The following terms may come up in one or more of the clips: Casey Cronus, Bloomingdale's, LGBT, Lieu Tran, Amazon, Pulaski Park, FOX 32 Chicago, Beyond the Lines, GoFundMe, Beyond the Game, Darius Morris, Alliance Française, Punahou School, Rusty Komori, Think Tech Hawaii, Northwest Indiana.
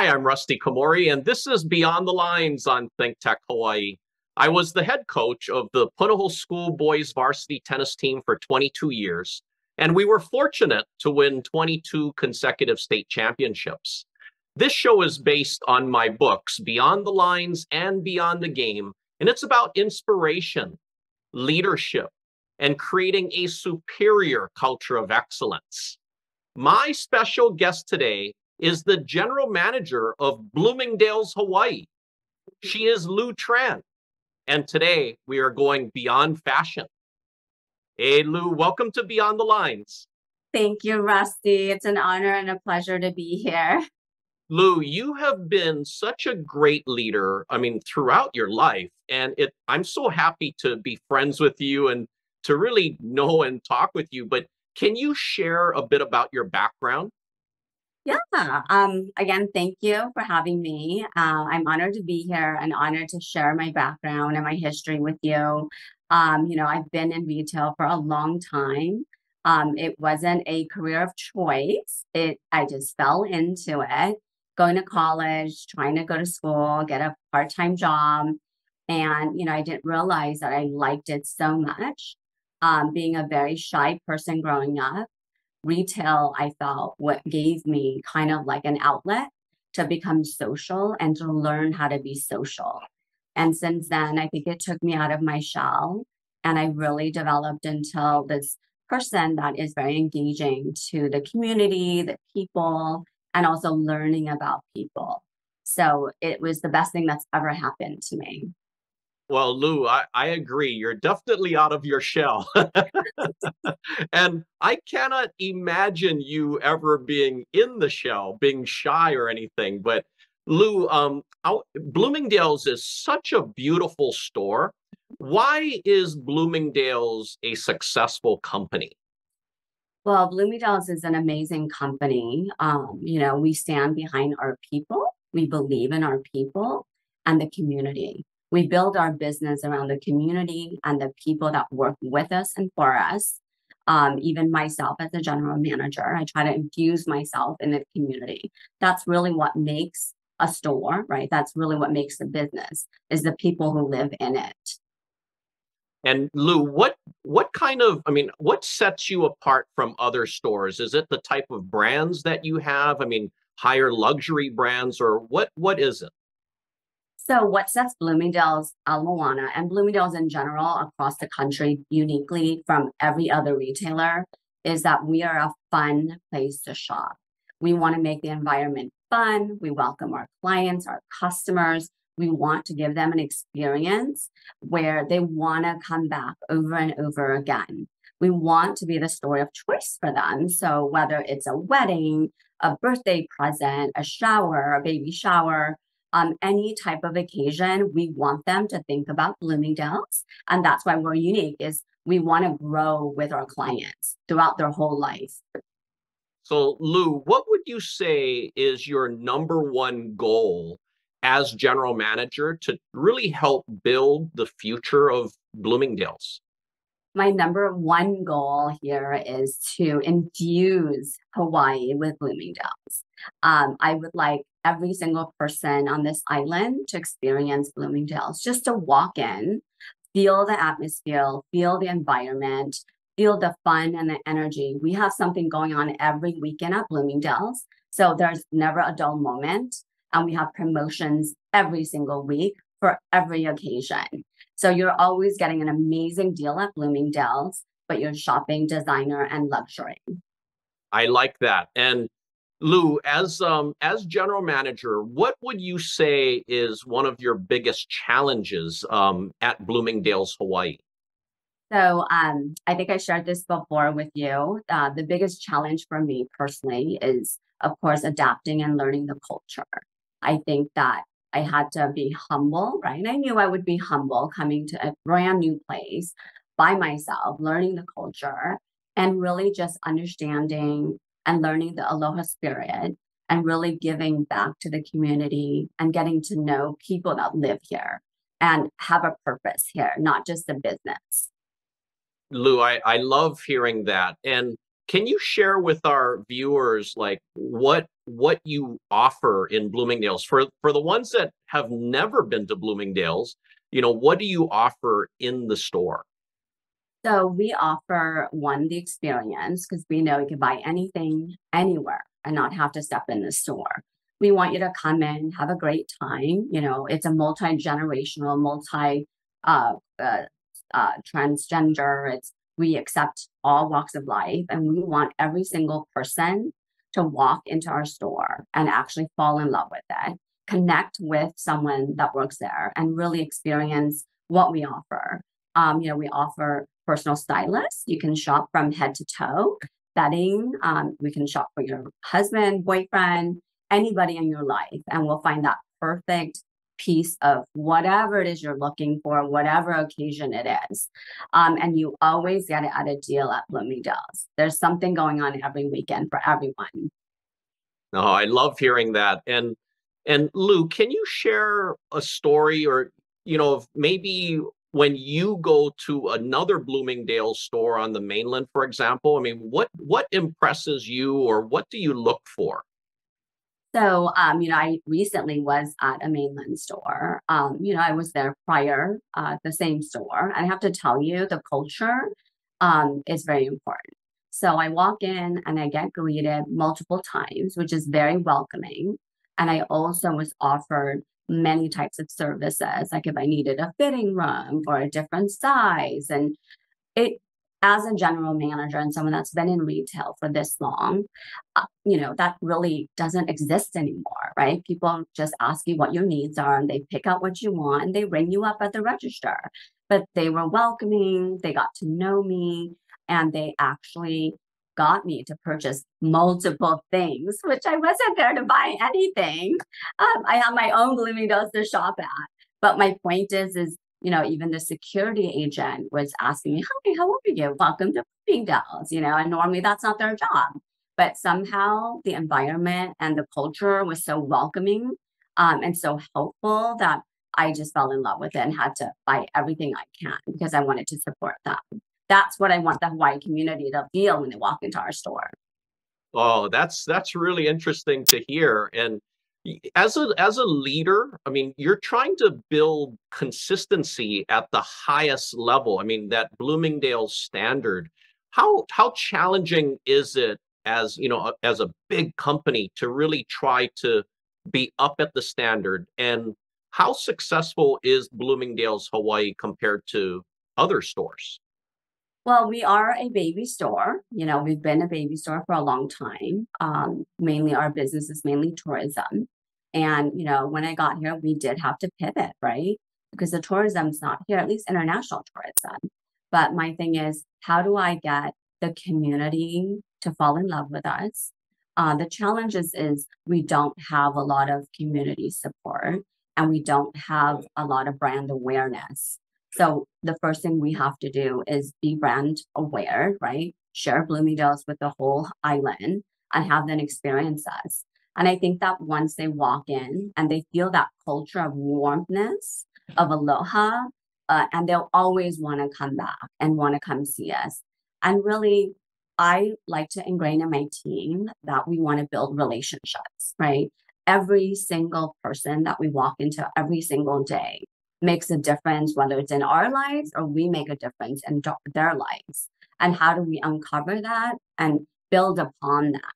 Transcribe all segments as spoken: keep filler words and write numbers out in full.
Hi, I'm Rusty Komori, and this is Beyond the Lines on Think Tech Hawaii. I was the head coach of the Punahou School boys varsity tennis team for twenty-two years, and we were fortunate to win twenty-two consecutive state championships. This show is based on my books, Beyond the Lines and Beyond the Game, and it's about inspiration, leadership, and creating a superior culture of excellence. My special guest today is the general manager of Bloomingdale's, Hawaii. She is Lieu Tran, and today we are going beyond fashion. Hey, Lieu, welcome to Beyond the Lines. Thank you, Rusty. It's an honor and a pleasure to be here. Lieu, you have been such a great leader, I mean, throughout your life, and it, I'm so happy to be friends with you and to really know and talk with you, but can you share a bit about your background? Yeah. Um, again, thank you for having me. Uh, I'm honored to be here and honored to share my background and my history with you. Um, you know, I've been in retail for a long time. Um, it wasn't a career of choice. It I just fell into it, going to college, trying to go to school, get a part-time job. And, you know, I didn't realize that I liked it so much. Um, being a very shy person growing up, retail, I felt, what gave me kind of like an outlet to become social and to learn how to be social. And since then, I think it took me out of my shell, and I really developed into this person that is very engaging to the community, the people, and also learning about people. So it was the best thing that's ever happened to me. Well, Lieu, I, I agree. You're definitely out of your shell. And I cannot imagine you ever being in the shell, being shy or anything. But Lieu, um, out, Bloomingdale's is such a beautiful store. Why is Bloomingdale's a successful company? Well, Bloomingdale's is an amazing company. Um, you know, we stand behind our people. We believe in our people and the community. We build our business around the community and the people that work with us and for us. Um, even myself as a general manager, I try to infuse myself in the community. That's really what makes a store, right? That's really what makes the business, is the people who live in it. And Lieu, what what kind of, I mean, what sets you apart from other stores? Is it the type of brands that you have? I mean, higher luxury brands, or what? What is it? So what sets Bloomingdale's Aloana and Bloomingdale's in general across the country uniquely from every other retailer is that we are a fun place to shop. We want to make the environment fun. We welcome our clients, our customers. We want to give them an experience where they want to come back over and over again. We want to be the store of choice for them. So whether it's a wedding, a birthday present, a shower, a baby shower, Um, any type of occasion, we want them to think about Bloomingdale's. And that's why we're unique, is we want to grow with our clients throughout their whole life. So Lieu, what would you say is your number one goal as general manager to really help build the future of Bloomingdale's? My number one goal here is to infuse Hawaii with Bloomingdale's. Um, I would like every single person on this island to experience Bloomingdale's, just to walk in, feel the atmosphere, feel the environment, feel the fun and the energy. We have something going on every weekend at Bloomingdale's, so there's never a dull moment, and we have promotions every single week for every occasion. So you're always getting an amazing deal at Bloomingdale's, but you're shopping designer and luxury. I like that. And Lieu, as um, as general manager, what would you say is one of your biggest challenges um, at Bloomingdale's, Hawaii? So um, I think I shared this before with you. Uh, the biggest challenge for me personally is, of course, adapting and learning the culture. I think that I had to be humble, right? I knew I would be humble coming to a brand new place by myself, learning the culture, and really just understanding and learning the aloha spirit and really giving back to the community and getting to know people that live here and have a purpose here, not just a business. Lieu, I, I love hearing that. And can you share with our viewers, like, what what you offer in Bloomingdale's. For, for the ones that have never been to Bloomingdale's, you know, what do you offer in the store? So we offer, one, the experience, because we know you can buy anything, anywhere, and not have to step in the store. We want you to come in, have a great time. You know, it's a multi-generational, multi, uh, uh, uh, transgender. It's, we accept all walks of life, and we want every single person to walk into our store and actually fall in love with it, connect with someone that works there, and really experience what we offer. Um, you know, we offer personal stylists. You can shop from head to toe, bedding. Um, we can shop for your husband, boyfriend, anybody in your life, and we'll find that perfect piece of whatever it is you're looking for, whatever occasion it is. Um, and you always get it at a deal at Bloomingdale's. There's something going on every weekend for everyone. Oh, I love hearing that. And and Lieu, can you share a story, or, you know, of maybe when you go to another Bloomingdale's store on the mainland, for example? I mean, what what impresses you, or what do you look for? So, um, you know, I recently was at a mainland store. Um, you know, I was there prior, uh, the same store. I have to tell you, the culture um, is very important. So I walk in and I get greeted multiple times, which is very welcoming. And I also was offered many types of services, like if I needed a fitting room or a different size. And it, as a general manager and someone that's been in retail for this long, uh, you know, that really doesn't exist anymore, right? People just ask you what your needs are, and they pick out what you want, and they ring you up at the register. But they were welcoming, they got to know me, and they actually got me to purchase multiple things, which I wasn't there to buy anything. Um, I have my own Bloomingdale's to shop at. But my point is, is you know, even the security agent was asking me, hi, how are you? Welcome to Bloomingdale's, you know, and normally that's not their job. But somehow the environment and the culture was so welcoming um, and so helpful that I just fell in love with it and had to buy everything I can because I wanted to support them. That's what I want the Hawaii community to feel when they walk into our store. Oh, that's that's really interesting to hear. And As a, as a leader, I mean, you're trying to build consistency at the highest level. I mean, that Bloomingdale's standard, how, how challenging is it as, you know, as a big company to really try to be up at the standard? And how successful is Bloomingdale's Hawaii compared to other stores? Well, we are a baby store. You know, we've been a baby store for a long time. Um, mainly our business is mainly tourism. And, you know, when I got here, we did have to pivot, right? Because the tourism's not here, at least international tourism. But my thing is, how do I get the community to fall in love with us? Uh, the challenge is, is we don't have a lot of community support, and we don't have a lot of brand awareness. So the first thing we have to do is be brand aware, right? Share Bloomingdale's with the whole island and have them experience us. And I think that once they walk in and they feel that culture of warmthness, of aloha, uh, and they'll always want to come back and want to come see us. And really, I like to ingrain in my team that we want to build relationships, right? Every single person that we walk into every single day makes a difference, whether it's in our lives or we make a difference in their lives. And how do we uncover that and build upon that?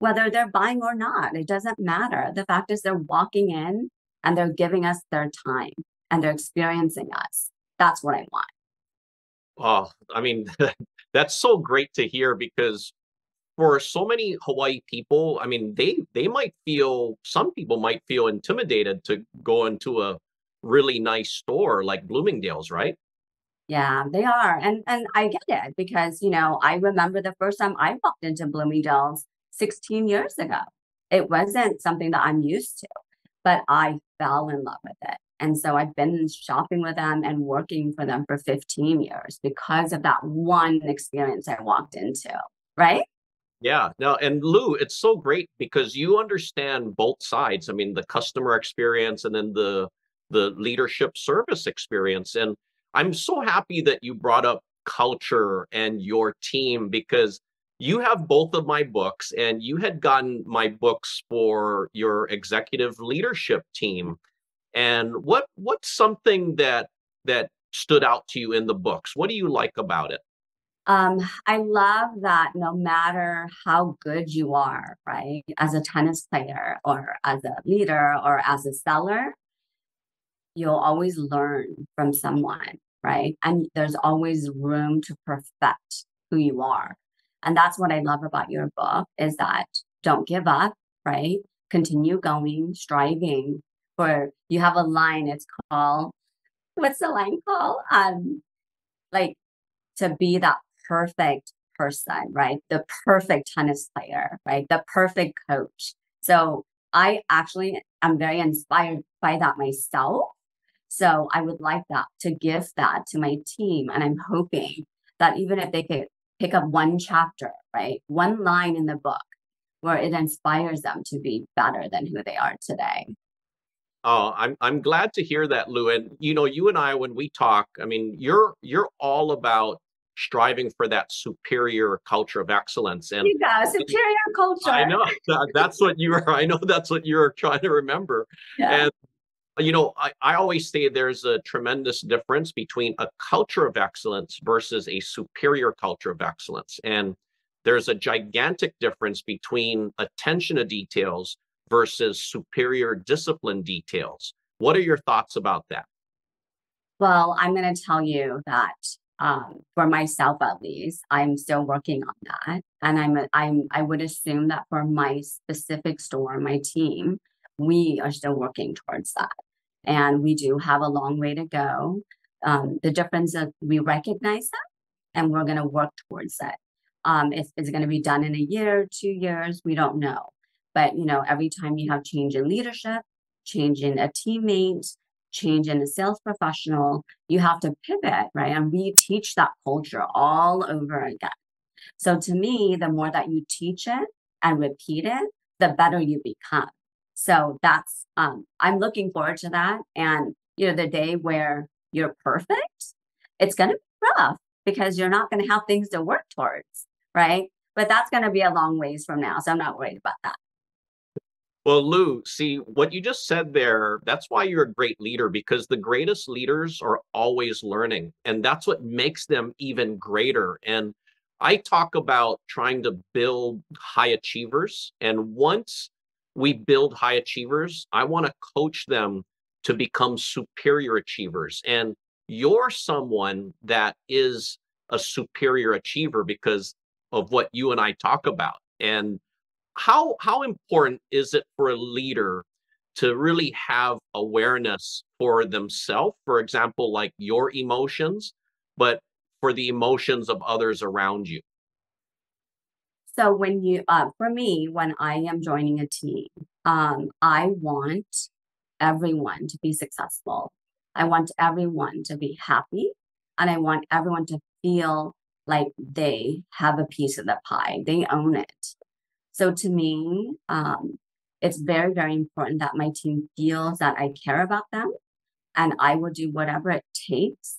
Whether they're buying or not, it doesn't matter. The fact is they're walking in and they're giving us their time and they're experiencing us. That's what I want. Oh, I mean, that's so great to hear, because for so many Hawaii people, I mean, they they might feel, some people might feel intimidated to go into a really nice store like Bloomingdale's, right? Yeah, they are. And and I get it, because, you know, I remember the first time I walked into Bloomingdale's sixteen years ago. It wasn't something that I'm used to, but I fell in love with it. And so I've been shopping with them and working for them for fifteen years because of that one experience I walked into, right? Yeah. No, and Lieu, it's so great because you understand both sides. I mean, the customer experience and then the the leadership service experience. And I'm so happy that you brought up culture and your team, because you have both of my books, and you had gotten my books for your executive leadership team. And what what's something that that stood out to you in the books? What do you like about it? Um, I love that no matter how good you are, right, as a tennis player or as a leader or as a seller, you'll always learn from someone, right? And there's always room to perfect who you are. And that's what I love about your book, is that don't give up, right? Continue going, striving for, you have a line, it's called, what's the line called? Um, like to be that perfect person, right? The perfect tennis player, right? The perfect coach. So I actually am very inspired by that myself. So I would like that to give that to my team. And I'm hoping that even if they could pick up one chapter, right? One line in the book where it inspires them to be better than who they are today. Oh, I'm I'm glad to hear that, Lieu. And you know, you and I, when we talk, I mean, you're you're all about striving for that superior culture of excellence, and yeah, superior culture. I know that's what you are. I know that's what you're trying to remember. Yeah. And you know, I, I always say there's a tremendous difference between a culture of excellence versus a superior culture of excellence, and there's a gigantic difference between attention to details versus superior discipline details. What are your thoughts about that? Well, I'm going to tell you that. Um, for myself, at least, I'm still working on that. And I'm, I'm, I would assume that for my specific store, my team, we are still working towards that. And we do have a long way to go. Um, the difference is we recognize that and we're going to work towards it. Um, if it's going to be done in a year, two years, we don't know. But, you know, every time you have change in leadership, change in a teammate, change in a sales professional, you have to pivot, right? And we teach that culture all over again. So to me, the more that you teach it and repeat it, the better you become. So that's, um, I'm looking forward to that. And you know, the day where you're perfect, it's going to be rough because you're not going to have things to work towards, right? But that's going to be a long ways from now. So I'm not worried about that. Well, Lieu, see, what you just said there, that's why you're a great leader, because the greatest leaders are always learning, and that's what makes them even greater. And I talk about trying to build high achievers. And once we build high achievers, I want to coach them to become superior achievers. And you're someone that is a superior achiever because of what you and I talk about. And How how important is it for a leader to really have awareness for themselves, for example, like your emotions, but for the emotions of others around you? So when you, uh, for me, when I am joining a team, um, I want everyone to be successful. I want everyone to be happy, and I want everyone to feel like they have a piece of the pie. They own it. So to me, um, it's very, very important that my team feels that I care about them, and I will do whatever it takes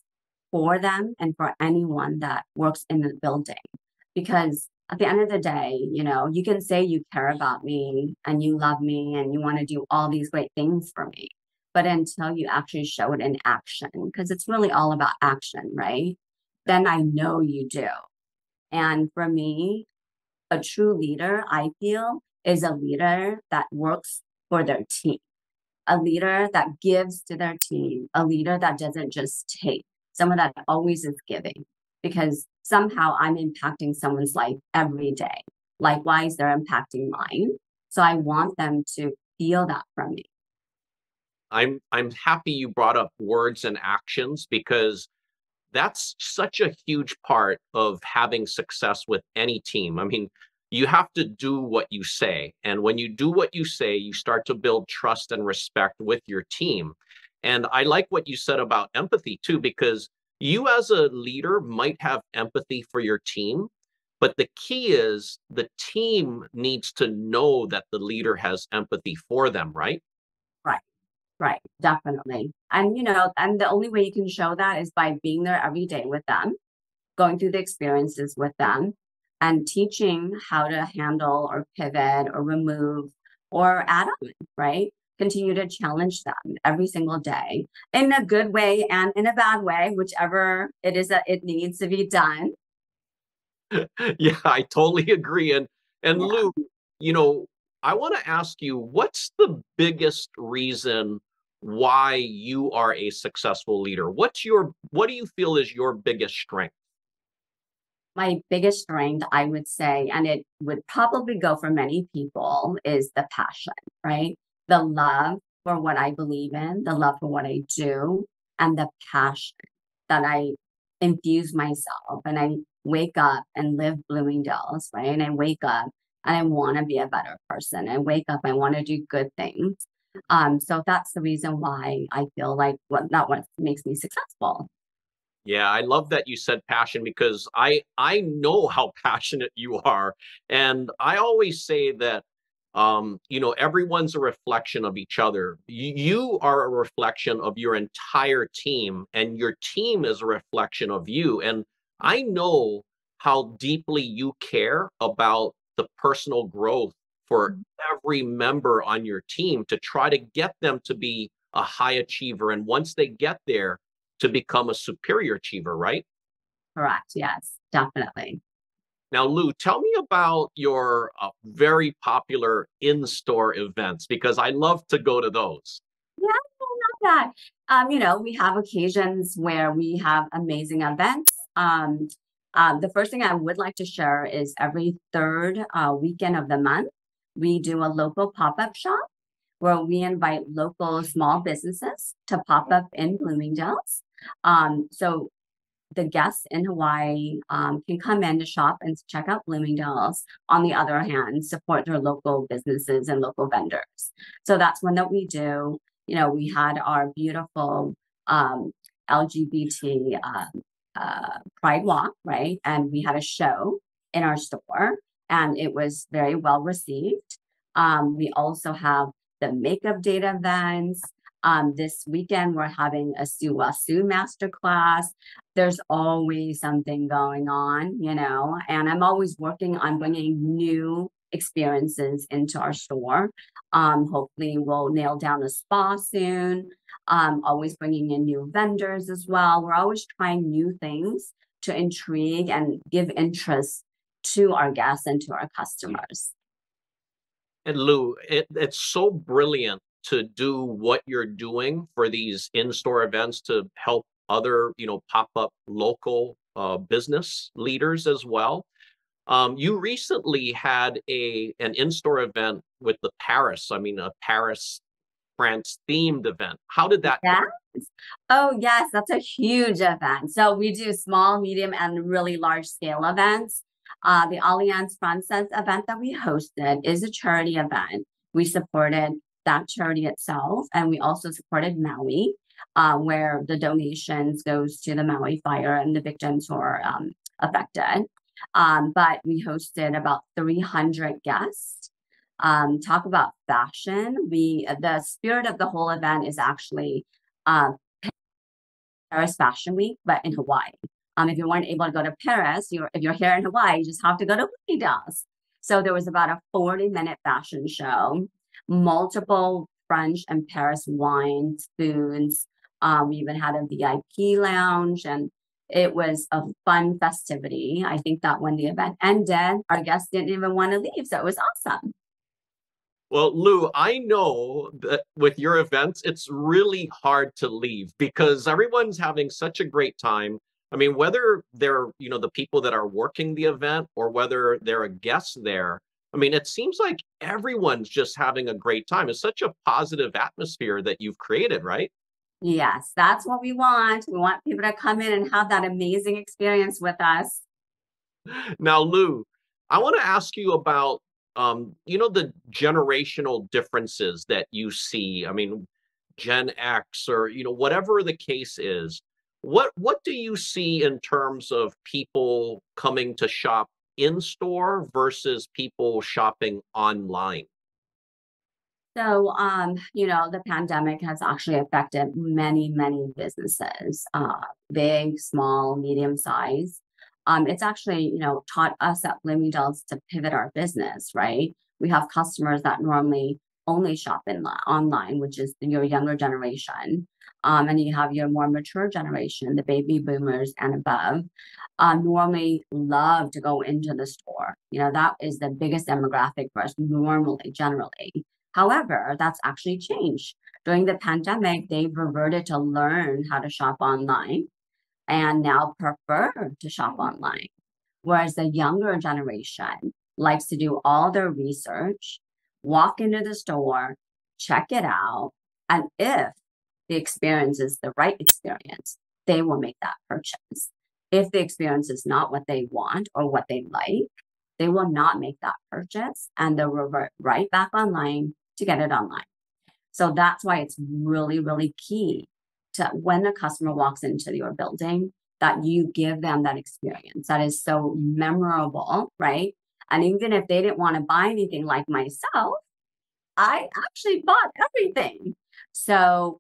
for them and for anyone that works in the building. Because at the end of the day, you know, you can say you care about me and you love me and you want to do all these great things for me, but until you actually show it in action, because it's really all about action, right? Then I know you do. And for me, a true leader, I feel, is a leader that works for their team, a leader that gives to their team, a leader that doesn't just take, someone that always is giving, because somehow I'm impacting someone's life every day. Likewise, they're impacting mine. So I want them to feel that from me. I'm, I'm happy you brought up words and actions, because that's such a huge part of having success with any team. I mean, you have to do what you say. And when you do what you say, you start to build trust and respect with your team. And I like what you said about empathy too, because you as a leader might have empathy for your team, but the key is the team needs to know that the leader has empathy for them, right? Right. Right, definitely. And, you know, and the only way you can show that is by being there every day with them, going through the experiences with them, and teaching how to handle or pivot or remove or add on, right? Continue to challenge them every single day in a good way and in a bad way, whichever it is that it needs to be done. Yeah, I totally agree. And, and yeah. Lieu, you know, I want to ask you, what's the biggest reason why you are a successful leader? What's your, what do you feel is your biggest strength? My biggest strength, I would say, and it would probably go for many people, is the passion, right? The love for what I believe in, the love for what I do, and the passion that I infuse myself. And I wake up and live Bloomingdale's, right? And I wake up and I want to be a better person. I wake up, I want to do good things. Um, so that's the reason why I feel like what that what makes me successful. Yeah, I love that you said passion, because I I know how passionate you are. And I always say that, um, you know, everyone's a reflection of each other. You, you are a reflection of your entire team, and your team is a reflection of you. And I know how deeply you care about the personal growth for every member on your team to try to get them to be a high achiever. And once they get there, to become a superior achiever, right? Correct. Yes, definitely. Now, Lieu, tell me about your uh, very popular in-store events, because I love to go to those. Yeah, I love that. Um, you know, we have occasions where we have amazing events. Um, uh, the first thing I would like to share is every third uh, weekend of the month, we do a local pop-up shop where we invite local small businesses to pop up in Bloomingdale's. Um, so the guests in Hawaii um, can come in to shop and check out Bloomingdale's. On the other hand, support their local businesses and local vendors. So that's one that we do. You know, we had our beautiful um, L G B T uh, uh, Pride Walk, right? And we had a show in our store, and it was very well received. Um, we also have the makeup date events. Um, this weekend, we're having a Siwasu masterclass. There's always something going on, you know, and I'm always working on bringing new experiences into our store. Um, hopefully, we'll nail down a spa soon. Um, always bringing in new vendors as well. We're always trying new things to intrigue and give interest to our guests and to our customers. And Lieu, it, it's so brilliant to do what you're doing for these in-store events to help other, you know, pop-up local uh, business leaders as well. Um, you recently had a an in-store event with the Paris, I mean, a Paris, France themed event. How did that go? Oh, yes, that's a huge event. So we do small, medium, and really large scale events. Uh, the Alliance Française event that we hosted is a charity event. We supported that charity itself, and we also supported Maui, uh, where the donations goes to the Maui fire and the victims who are um, affected. Um, but we hosted about three hundred guests. Um, talk about fashion. We the spirit of the whole event is actually uh, Paris Fashion Week, but in Hawaii. Um, if you weren't able to go to Paris, you're, if you're here in Hawaii, you just have to go to Bloomingdale's. So there was about a forty minute fashion show, multiple French and Paris wines, foods. Um, we even had a V I P lounge, and it was a fun festivity. I think that when the event ended, our guests didn't even want to leave. So it was awesome. Well, Lieu, I know that with your events, it's really hard to leave because everyone's having such a great time. I mean, whether they're, you know, the people that are working the event or whether they're a guest there, I mean, it seems like everyone's just having a great time. It's such a positive atmosphere that you've created, right? Yes, that's what we want. We want people to come in and have that amazing experience with us. Now, Lieu, I want to ask you about, um, you know, the generational differences that you see. I mean, Gen X or, you know, whatever the case is. What what do you see in terms of people coming to shop in store versus people shopping online? So, um, you know, the pandemic has actually affected many, many businesses, uh, big, small, medium size. Um, it's actually, you know, taught us at Bloomingdale's to pivot our business, right? We have customers that normally only shop in online, which is your younger generation. Um, and you have your more mature generation, the baby boomers and above, um, normally love to go into the store. You know, that is the biggest demographic for us normally, generally. However, that's actually changed. During the pandemic, they've reverted to learn how to shop online and now prefer to shop online. Whereas the younger generation likes to do all their research, walk into the store, check it out, and if the experience is the right experience, they will make that purchase. If the experience is not what they want or what they like, they will not make that purchase and they'll revert right back online to get it online. So that's why it's really, really key to when a customer walks into your building, that you give them that experience that is so memorable, right? And even if they didn't want to buy anything, like myself, I actually bought everything. So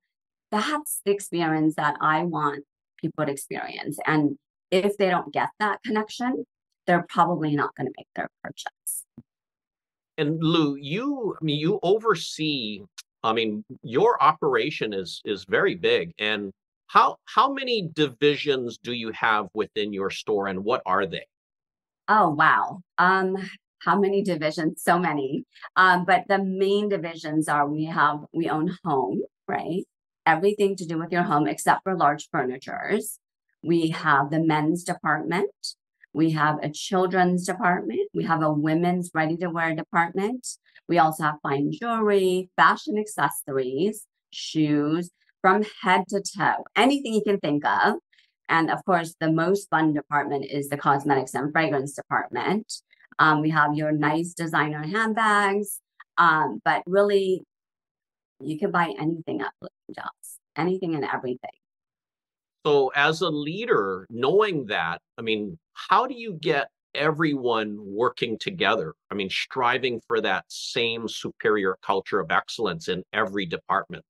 that's the experience that I want people to experience. And if they don't get that connection, they're probably not going to make their purchase. And Lieu, you, I mean, you oversee, I mean, your operation is is very big. And how how many divisions do you have within your store, and what are they? Oh, wow. Um, how many divisions? So many. Um, but the main divisions are we have, we own home, right? Everything to do with your home except for large furnitures. We have the men's department. We have a children's department. We have a women's ready-to-wear department. We also have fine jewelry, fashion accessories, shoes, from head to toe, anything you can think of. And of course, the most fun department is the cosmetics and fragrance department. Um, we have your nice designer handbags, um, but really, you can buy anything at Bloomingdale's, anything and everything. So as a leader, knowing that, I mean, how do you get everyone working together? I mean, striving for that same superior culture of excellence in every department.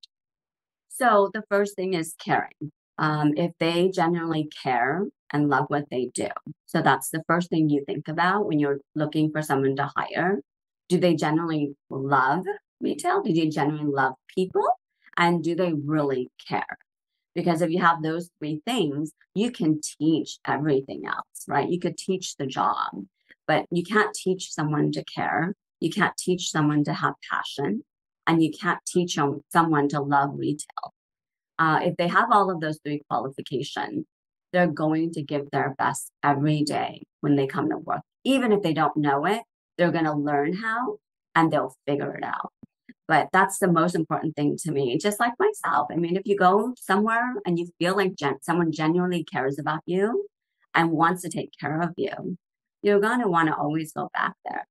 So the first thing is caring. Um, if they genuinely care and love what they do. So that's the first thing you think about when you're looking for someone to hire. Do they genuinely love retail? Do they genuinely love people? And do they really care? Because if you have those three things, you can teach everything else, right? You could teach the job, but you can't teach someone to care. You can't teach someone to have passion, and you can't teach someone to love retail. Uh, if they have all of those three qualifications, they're going to give their best every day when they come to work. Even if they don't know it, they're going to learn how and they'll figure it out. But that's the most important thing to me, just like myself. I mean, if you go somewhere and you feel like gen- someone genuinely cares about you and wants to take care of you, you're going to want to always go back there.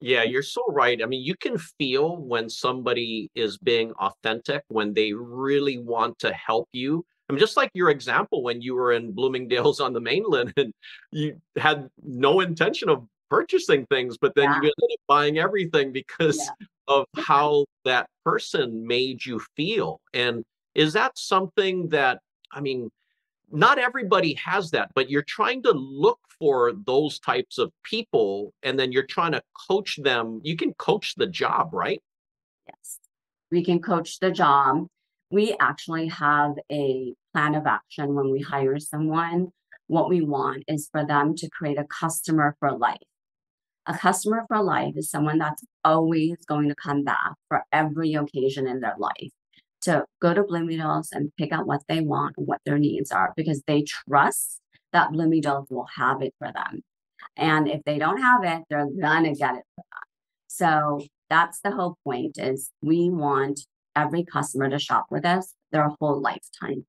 Yeah, you're so right. I mean, you can feel when somebody is being authentic, when they really want to help you. I mean, just like your example, when you were in Bloomingdale's on the mainland and you had no intention of purchasing things, but then yeah. you ended up buying everything because yeah. of how that person made you feel. And is that something that, I mean, not everybody has that, but you're trying to look for those types of people, and then you're trying to coach them. You can coach the job, right? Yes, we can coach the job. We actually have a plan of action when we hire someone. What we want is for them to create a customer for life. A customer for life is someone that's always going to come back for every occasion in their life to go to Bloomingdale's and pick out what they want and what their needs are, because they trust that Bloomingdale's will have it for them. And if they don't have it, they're going to get it for them. So that's the whole point, is we want every customer to shop with us their whole lifetime.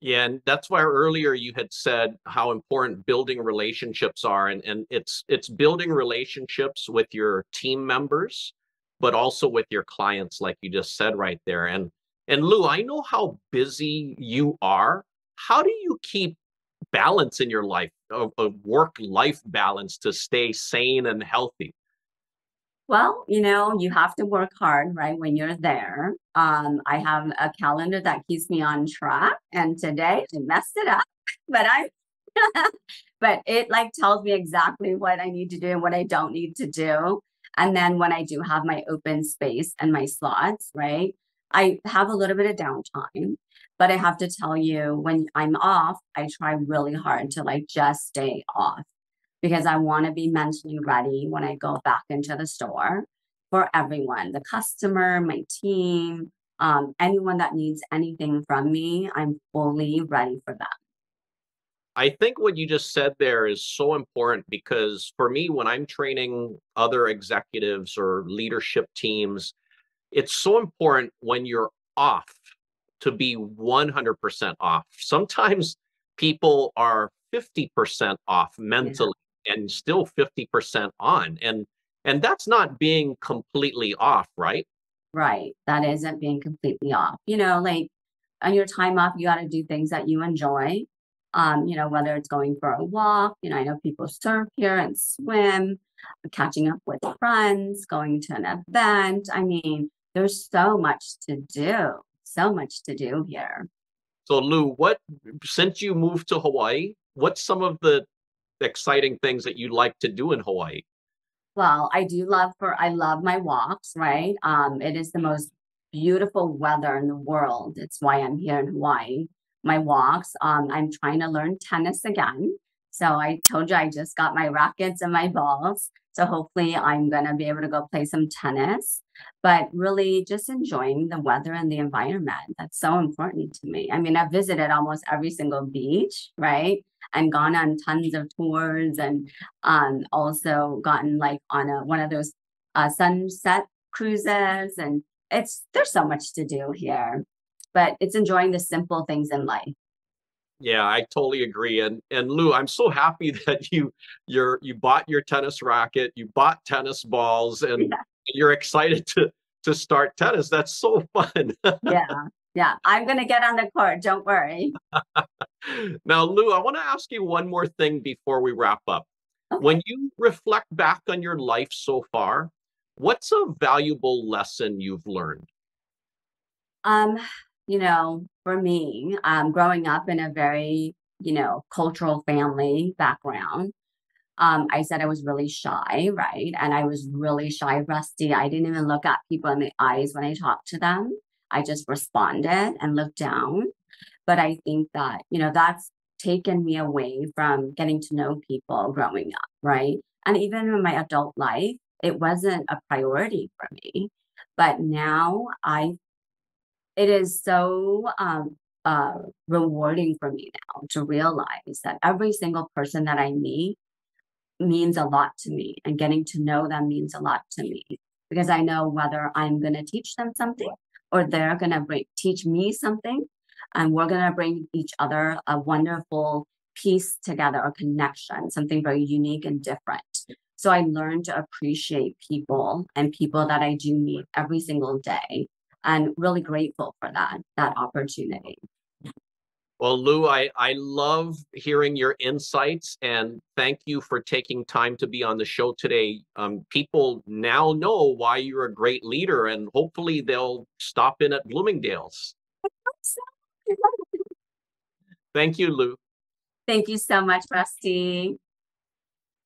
Yeah, and that's why earlier you had said how important building relationships are, and, and it's it's building relationships with your team members, but also with your clients, like you just said right there. And and Lieu, I know how busy you are. How do you keep balance in your life, a, a work-life balance, to stay sane and healthy? Well, you know, you have to work hard, right, when you're there. Um, I have a calendar that keeps me on track, and today I messed it up, but I but it like tells me exactly what I need to do and what I don't need to do. And then when I do have my open space and my slots, right, I have a little bit of downtime, but I have to tell you, when I'm off, I try really hard to like just stay off, because I want to be mentally ready when I go back into the store for everyone, the customer, my team, um, anyone that needs anything from me, I'm fully ready for them. I think what you just said there is so important, because for me, when I'm training other executives or leadership teams, it's so important when you're off to be one hundred percent off. Sometimes people are fifty percent off mentally, yeah, and still fifty percent on. And and that's not being completely off, right? Right. That isn't being completely off. You know, like on your time off, you got to do things that you enjoy. Um, you know, whether it's going for a walk, you know, I know people surf here and swim, catching up with friends, going to an event. I mean, there's so much to do, so much to do here. So Lieu, what, since you moved to Hawaii, what's some of the exciting things that you like to do in Hawaii? Well, I do love for, I love my walks, right? Um, it is the most beautiful weather in the world. It's why I'm here in Hawaii. My walks. Um, I'm trying to learn tennis again. So I told you I just got my rackets and my balls. So hopefully I'm going to be able to go play some tennis, but really just enjoying the weather and the environment. That's so important to me. I mean, I've visited almost every single beach, right? And gone on tons of tours, and um, also gotten like on a, one of those uh, sunset cruises. And it's, there's so much to do here, but it's enjoying the simple things in life. Yeah, I totally agree. And and Lieu, I'm so happy that you you're you bought your tennis racket, you bought tennis balls, and yeah, you're excited to to start tennis. That's so fun. Yeah, yeah. I'm gonna get on the court, don't worry. Now, Lieu, I want to ask you one more thing before we wrap up. Okay. When you reflect back on your life so far, what's a valuable lesson you've learned? Um You know, for me, um, growing up in a very, you know, cultural family background, um, I said I was really shy, right? And I was really shy, Rusty. I didn't even look at people in the eyes when I talked to them. I just responded and looked down. But I think that, you know, that's taken me away from getting to know people growing up, right? And even in my adult life, it wasn't a priority for me. But now I It is so um, uh, rewarding for me now to realize that every single person that I meet means a lot to me, and getting to know them means a lot to me, because I know whether I'm going to teach them something or they're going to teach me something, and we're going to bring each other a wonderful piece together, or connection, something very unique and different. So I learned to appreciate people and people that I do meet every single day. And really grateful for that, that opportunity. Well, Lieu, I, I love hearing your insights, and thank you for taking time to be on the show today. Um, people now know why you're a great leader, and hopefully they'll stop in at Bloomingdale's. I hope so. Thank you, Lieu. Thank you so much, Rusty.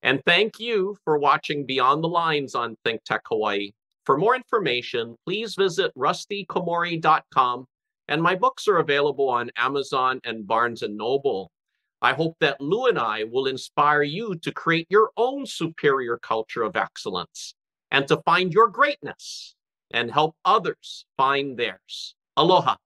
And thank you for watching Beyond the Lines on Think Tech Hawaii. For more information, please visit rusty komori dot com, and my books are available on Amazon and Barnes and Noble. I hope that Lieu and I will inspire you to create your own superior culture of excellence, and to find your greatness and help others find theirs. Aloha.